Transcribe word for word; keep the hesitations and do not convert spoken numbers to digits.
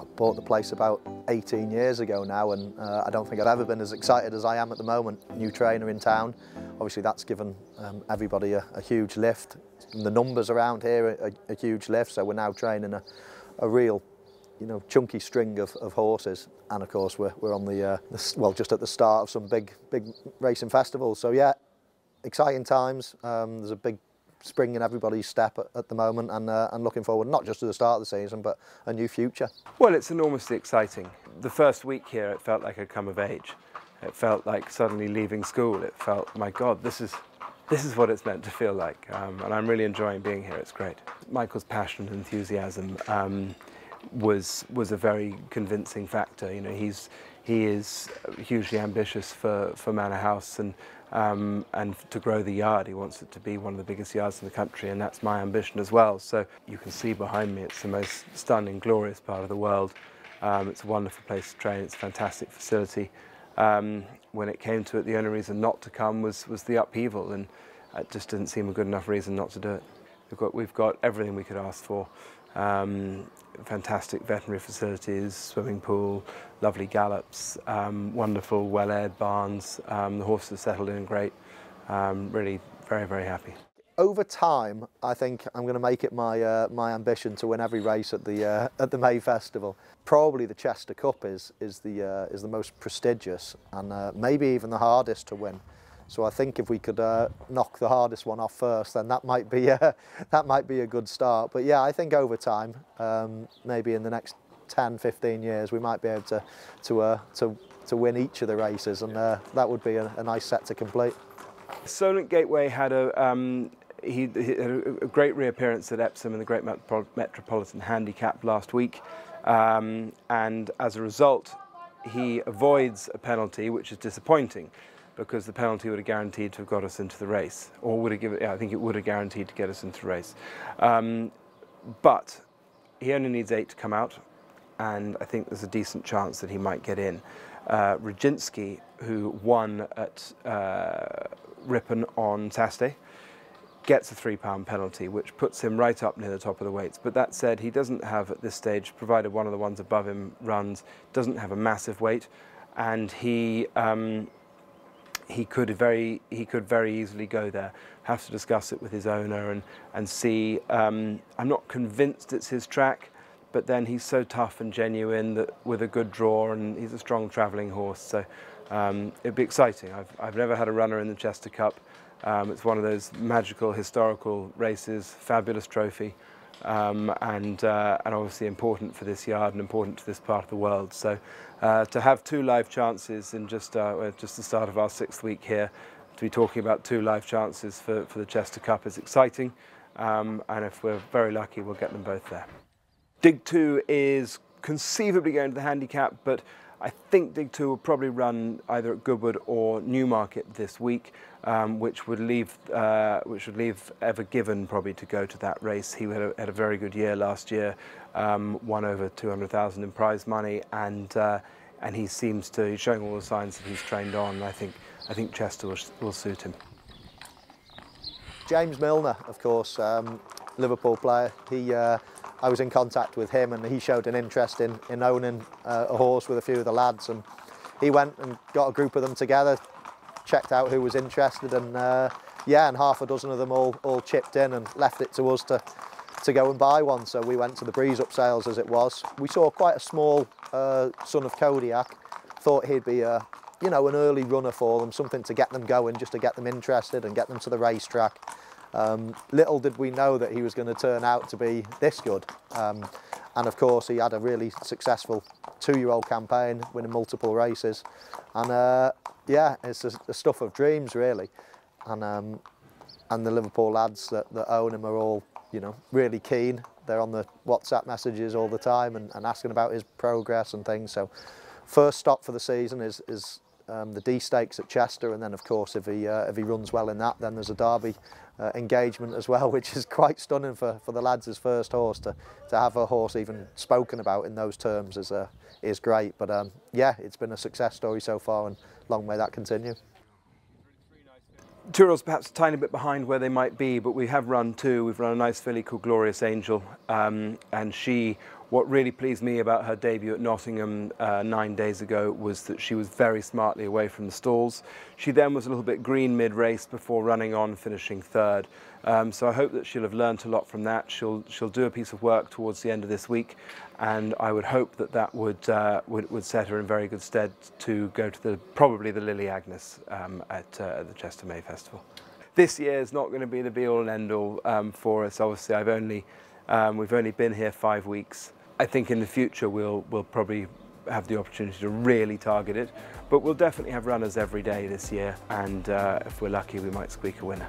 I bought the place about eighteen years ago now, and uh, I don't think I've ever been as excited as I am at the moment. New trainer in town, obviously that's given um, everybody a, a huge lift. The numbers around here are a, a huge lift, so we're now training a, a real, you know, chunky string of, of horses, and of course we're, we're on the, uh, the, well, just at the start of some big, big racing festivals. So yeah, exciting times. Um, there's a big spring in everybody's step at, at the moment, and, uh, and looking forward not just to the start of the season but a new future. Well, it's enormously exciting. The first week here it felt like I'd come of age. It felt like suddenly leaving school. It felt, my God, this is, this is what it's meant to feel like, um, and I'm really enjoying being here. It's great. Michael's passion and enthusiasm um, was was a very convincing factor. You know, he's he is hugely ambitious for for Manor House, and um, and to grow the yard. He wants it to be one of the biggest yards in the country, and that's my ambition as well. So you can see behind me, it's the most stunning, glorious part of the world. Um, it's a wonderful place to train. It's a fantastic facility. Um, when it came to it, the only reason not to come was was the upheaval, and it just didn't seem a good enough reason not to do it. We've got we've got everything we could ask for. Um, fantastic veterinary facilities, swimming pool, lovely gallops, um, wonderful well-aired barns. Um, the horses are settled in great. Um, really very, very happy. Over time, I think I'm going to make it my uh, my ambition to win every race at the uh, at the May Festival. Probably the Chester Cup is is the uh, is the most prestigious, and uh, maybe even the hardest to win. So I think if we could uh, knock the hardest one off first, then that might be a, that might be a good start. But yeah, I think over time, um, maybe in the next ten, fifteen years, we might be able to to uh, to, to win each of the races, and uh, that would be a, a nice set to complete. Solent Gateway had a um, he, he had a great reappearance at Epsom in the Great Metropolitan Handicap last week, um, and as a result, he avoids a penalty, which is disappointing, because the penalty would have guaranteed to have got us into the race, or would have given, yeah, I think it would have guaranteed to get us into the race. Um, but he only needs eight to come out, and I think there's a decent chance that he might get in. Uh, Rajinski, who won at uh, Ripon on Saturday, gets a three pound penalty, which puts him right up near the top of the weights. But that said, he doesn't have at this stage, provided one of the ones above him runs, doesn't have a massive weight, and he, um, He could very he could very easily go there. Have to discuss it with his owner and and see. Um, I'm not convinced it's his track, but then he's so tough and genuine that with a good draw, and he's a strong travelling horse. So um, it'd be exciting. I've I've never had a runner in the Chester Cup. Um, it's one of those magical historical races, fabulous trophy, um, and uh, and obviously important for this yard and important to this part of the world. So. Uh, to have two live chances in just uh, just the start of our sixth week here, to be talking about two live chances for, for the Chester Cup is exciting, um, and if we're very lucky we'll get them both there. Dig two is conceivably going to the handicap, but I think Dig two will probably run either at Goodwood or Newmarket this week, um, which would leave uh, which would leave Ever Given probably to go to that race. He had a, had a very good year last year, um, won over two hundred thousand in prize money, and uh, and he seems to he's showing all the signs that he's trained on. I think I think Chester will, will suit him. James Milner, of course, um, Liverpool player. He. Uh, I was in contact with him, and he showed an interest in, in owning uh, a horse with a few of the lads, and he went and got a group of them together, checked out who was interested, and uh, yeah, and half a dozen of them all, all chipped in and left it to us to, to go and buy one. So we went to the breeze up sales as it was. We saw quite a small uh, son of Kodiak, thought he'd be a, you know, an early runner for them, something to get them going, just to get them interested and get them to the racetrack. Um, little did we know that he was going to turn out to be this good, um, and of course he had a really successful two-year-old campaign, winning multiple races, and uh, yeah, it's a, a stuff of dreams really, and um, and the Liverpool lads that, that own him are all, you know, really keen. They're on the WhatsApp messages all the time and, and asking about his progress and things. So first stop for the season is is. Um, the D stakes at Chester, and then of course if he uh, if he runs well in that, then there's a Derby uh, engagement as well, which is quite stunning for for the lads. His first horse to to have a horse even spoken about in those terms is uh, is great. But um, yeah, it's been a success story so far, and long may that continue. Two-year-olds perhaps a tiny bit behind where they might be, but we have run two. We've run a nice filly called Glorious Angel, um, and she What really pleased me about her debut at Nottingham uh, nine days ago was that she was very smartly away from the stalls. She then was a little bit green mid-race before running on, finishing third. Um, so I hope that she'll have learnt a lot from that. She'll, she'll do a piece of work towards the end of this week, and I would hope that that would, uh, would, would set her in very good stead to go to the, probably the Lily Agnes um, at uh, the Chester May Festival. This year is not going to be the be-all and end-all um, for us. Obviously, I've only, um, we've only been here five weeks. I think in the future we'll, we'll probably have the opportunity to really target it, but we'll definitely have runners every day this year, and uh, if we're lucky we might squeak a winner.